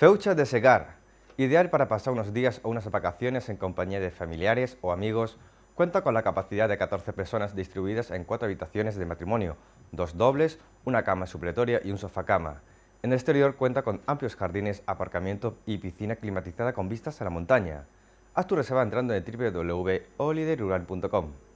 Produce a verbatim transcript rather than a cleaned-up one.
Feucha de Segart, ideal para pasar unos días o unas vacaciones en compañía de familiares o amigos, cuenta con la capacidad de catorce personas distribuidas en cuatro habitaciones de matrimonio, dos dobles, una cama supletoria y un sofá-cama. En el exterior cuenta con amplios jardines, aparcamiento y piscina climatizada con vistas a la montaña. Haz tu reserva entrando en doble u doble u doble u punto holiday rural punto com.